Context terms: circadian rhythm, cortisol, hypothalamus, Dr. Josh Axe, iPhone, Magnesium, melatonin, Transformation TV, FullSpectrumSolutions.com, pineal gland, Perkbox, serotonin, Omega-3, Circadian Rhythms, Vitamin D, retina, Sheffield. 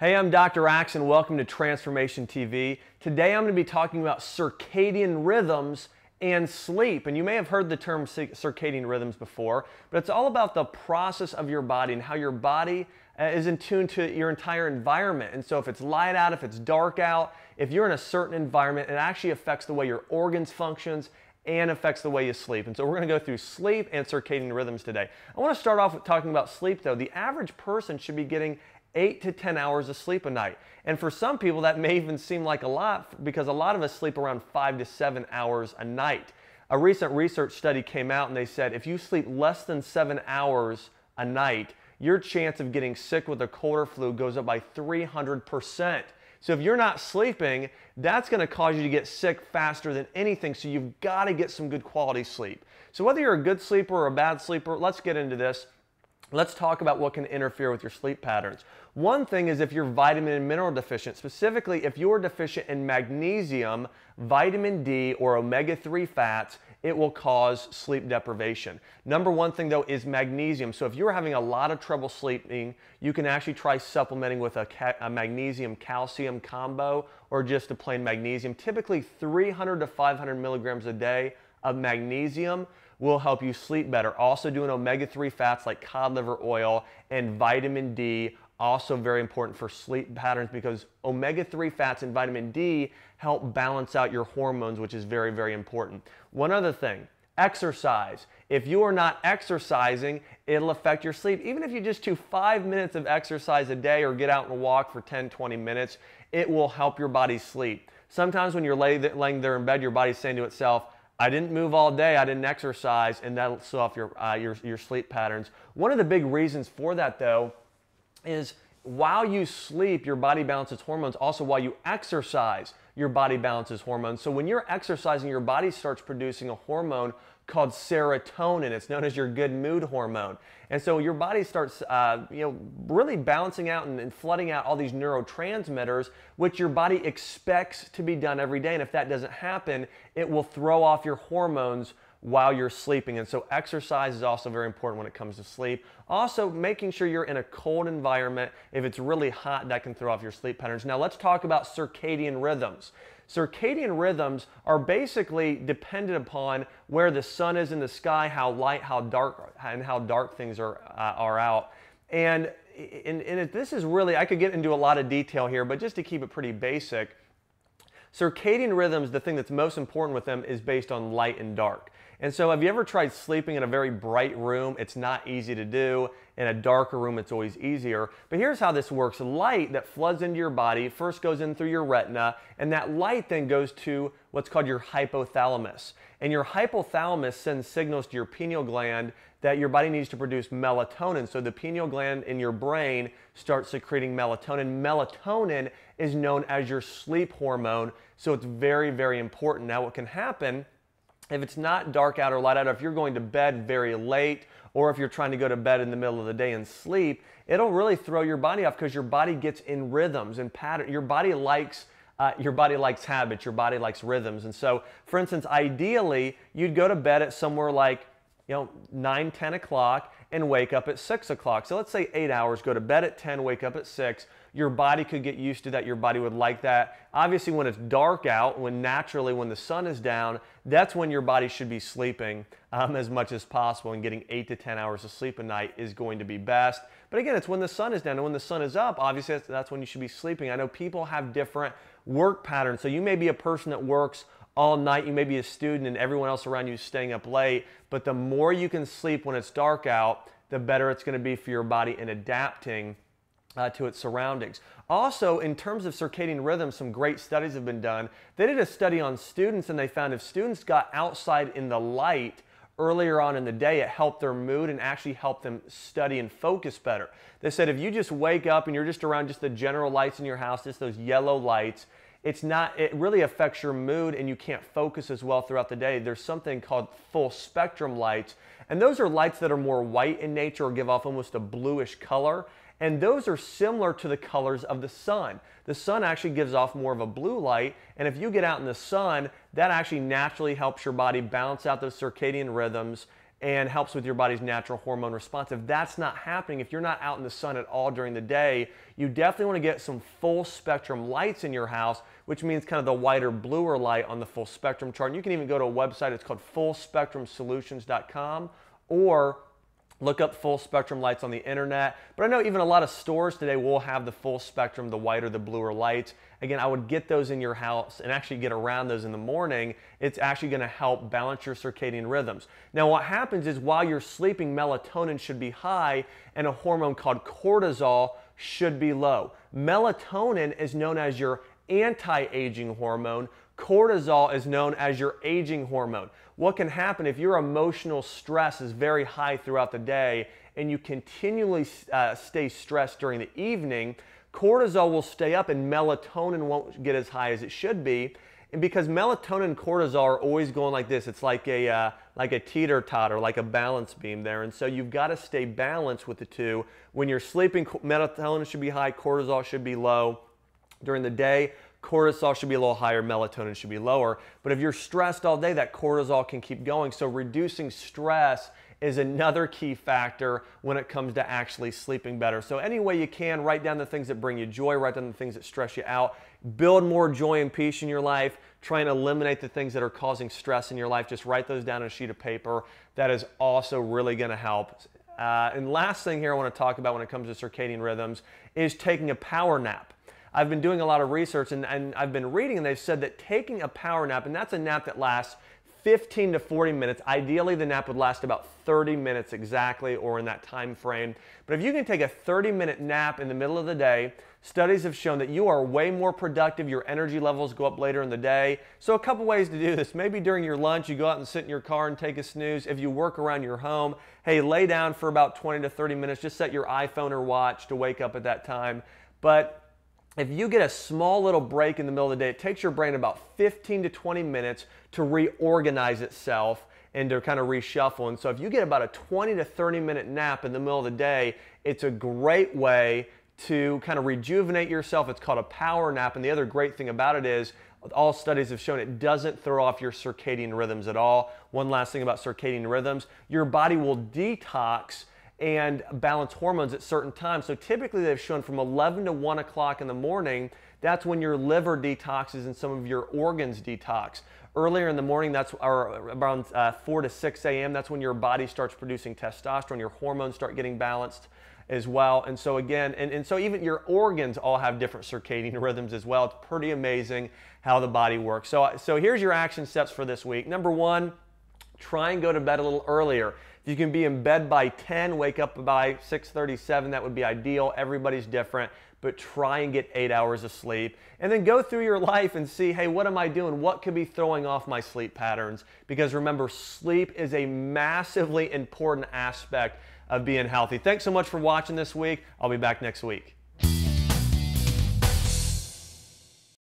Hey, I'm Dr. Axe and welcome to Transformation TV. Today I'm going to be talking about circadian rhythms and sleep. And you may have heard the term circadian rhythms before, but it's all about the process of your body and how your body is in tune to your entire environment. And so if it's light out, if it's dark out, if you're in a certain environment, it actually affects the way your organs functions and affects the way you sleep. And so we're going to go through sleep and circadian rhythms today. I want to start off with talking about sleep though. The average person should be getting 8 to 10 hours of sleep a night. And for some people that may even seem like a lot because a lot of us sleep around 5 to 7 hours a night. A recent research study came out and they said if you sleep less than 7 hours a night, your chance of getting sick with a cold or flu goes up by 300%. So if you're not sleeping, that's going to cause you to get sick faster than anything, so you've got to get some good quality sleep. So whether you're a good sleeper or a bad sleeper, let's get into this. Let's talk about what can interfere with your sleep patterns. One thing is if you're vitamin and mineral deficient, specifically if you're deficient in magnesium, vitamin D, or omega-3 fats, it will cause sleep deprivation. Number one thing though is magnesium. So if you're having a lot of trouble sleeping, you can actually try supplementing with a magnesium calcium combo or just a plain magnesium. Typically 300 to 500 milligrams a day of magnesium will help you sleep better. Also doing omega-3 fats like cod liver oil and vitamin D, also very important for sleep patterns because omega-3 fats and vitamin D help balance out your hormones, which is very, very important. One other thing, exercise. If you are not exercising, it'll affect your sleep. Even if you just do 5 minutes of exercise a day or get out and walk for 10, 20 minutes, it will help your body sleep. Sometimes when you're laying there in bed, your body's saying to itself, I didn't move all day, I didn't exercise, and that'll slow off your sleep patterns. One of the big reasons for that though is while you sleep, your body balances hormones. Also while you exercise, your body balances hormones. So when you're exercising, your body starts producing a hormone called serotonin. It's known as your good mood hormone. And so your body starts really balancing out and flooding out all these neurotransmitters, which your body expects to be done every day. And if that doesn't happen, it will throw off your hormones while you're sleeping. And so exercise is also very important when it comes to sleep. Also making sure you're in a cold environment. If it's really hot, that can throw off your sleep patterns. Now let's talk about circadian rhythms. Circadian rhythms are basically dependent upon where the sun is in the sky, how light, how dark, and how dark things are out. And this is really, I could get into a lot of detail here, but just to keep it pretty basic, circadian rhythms, the thing that's most important with them is based on light and dark. And so have you ever tried sleeping in a very bright room? It's not easy to do. In a darker room, it's always easier. But here's how this works. Light that floods into your body first goes in through your retina, and that light then goes to what's called your hypothalamus. And your hypothalamus sends signals to your pineal gland that your body needs to produce melatonin. So the pineal gland in your brain starts secreting melatonin. Melatonin is known as your sleep hormone, so it's very, very important. Now what can happen if it's not dark out or light out, or if you're going to bed very late, or if you're trying to go to bed in the middle of the day and sleep, it'll really throw your body off because your body gets in rhythms and patterns. Your body likes habits, your body likes rhythms. And so, for instance, ideally, you'd go to bed at somewhere like 9, 10 o'clock and wake up at 6 o'clock. So let's say 8 hours, go to bed at 10, wake up at 6. Your body could get used to that. Your body would like that. Obviously, when it's dark out, when the sun is down, that's when your body should be sleeping as much as possible, and getting 8 to 10 hours of sleep a night is going to be best. But again, it's when the sun is down, and when the sun is up, obviously that's when you should be sleeping. I know people have different work patterns, so you may be a person that works all night, you may be a student and everyone else around you is staying up late, but the more you can sleep when it's dark out, the better it's going to be for your body in adapting to its surroundings. Also, in terms of circadian rhythm, some great studies have been done. They did a study on students and they found if students got outside in the light earlier on in the day, it helped their mood and actually helped them study and focus better. They said if you just wake up and you're just around just the general lights in your house, just those yellow lights, it really affects your mood and you can't focus as well throughout the day. There's something called full spectrum lights, and those are lights that are more white in nature or give off almost a bluish color, and those are similar to the colors of the sun. The sun actually gives off more of a blue light, and if you get out in the sun, that actually naturally helps your body balance out those circadian rhythms and helps with your body's natural hormone response. If that's not happening, if you're not out in the sun at all during the day, you definitely want to get some full spectrum lights in your house, which means kind of the whiter, bluer light on the full spectrum chart. And you can even go to a website, it's called FullSpectrumSolutions.com, or look up full spectrum lights on the internet. But I know even a lot of stores today will have the full spectrum, the whiter, the bluer lights. Again, I would get those in your house and actually get around those in the morning. It's actually going to help balance your circadian rhythms. Now, what happens is while you're sleeping, melatonin should be high and a hormone called cortisol should be low. Melatonin is known as your anti-aging hormone. Cortisol is known as your aging hormone. What can happen if your emotional stress is very high throughout the day and you continually stay stressed during the evening? Cortisol will stay up and melatonin won't get as high as it should be. And because melatonin and cortisol are always going like this, it's like a teeter-totter, like a balance beam there. And so you've got to stay balanced with the two. When you're sleeping, melatonin should be high, cortisol should be low. During the day, cortisol should be a little higher, melatonin should be lower. But if you're stressed all day, that cortisol can keep going. So reducing stress is another key factor when it comes to actually sleeping better. So any way you can, write down the things that bring you joy, write down the things that stress you out, build more joy and peace in your life, try and eliminate the things that are causing stress in your life. Just write those down on a sheet of paper. That is also really gonna help. And last thing here I wanna talk about when it comes to circadian rhythms is taking a power nap. I've been doing a lot of research and I've been reading, and they've said that taking a power nap, and that's a nap that lasts 15 to 40 minutes. Ideally, the nap would last about 30 minutes exactly, or in that time frame. But if you can take a 30-minute nap in the middle of the day, studies have shown that you are way more productive. Your energy levels go up later in the day. So a couple ways to do this. Maybe during your lunch, you go out and sit in your car and take a snooze. If you work around your home, hey, lay down for about 20 to 30 minutes. Just set your iPhone or watch to wake up at that time. But if you get a small little break in the middle of the day, it takes your brain about 15 to 20 minutes to reorganize itself and to kind of reshuffle. And so if you get about a 20 to 30-minute nap in the middle of the day, it's a great way to kind of rejuvenate yourself. It's called a power nap. And the other great thing about it is all studies have shown it doesn't throw off your circadian rhythms at all. One last thing about circadian rhythms, your body will detox and balance hormones at certain times. So typically they've shown from 11 to 1 o'clock in the morning, that's when your liver detoxes and some of your organs detox. Earlier in the morning, that's around 4 to 6 a.m., that's when your body starts producing testosterone, your hormones start getting balanced as well. And so again, and so even your organs all have different circadian rhythms as well. It's pretty amazing how the body works. So here's your action steps for this week. Number one, try and go to bed a little earlier. If you can be in bed by 10, wake up by 6:37, that would be ideal. Everybody's different, but try and get 8 hours of sleep. And then go through your life and see, hey, what am I doing? What could be throwing off my sleep patterns? Because remember, sleep is a massively important aspect of being healthy. Thanks so much for watching this week. I'll be back next week.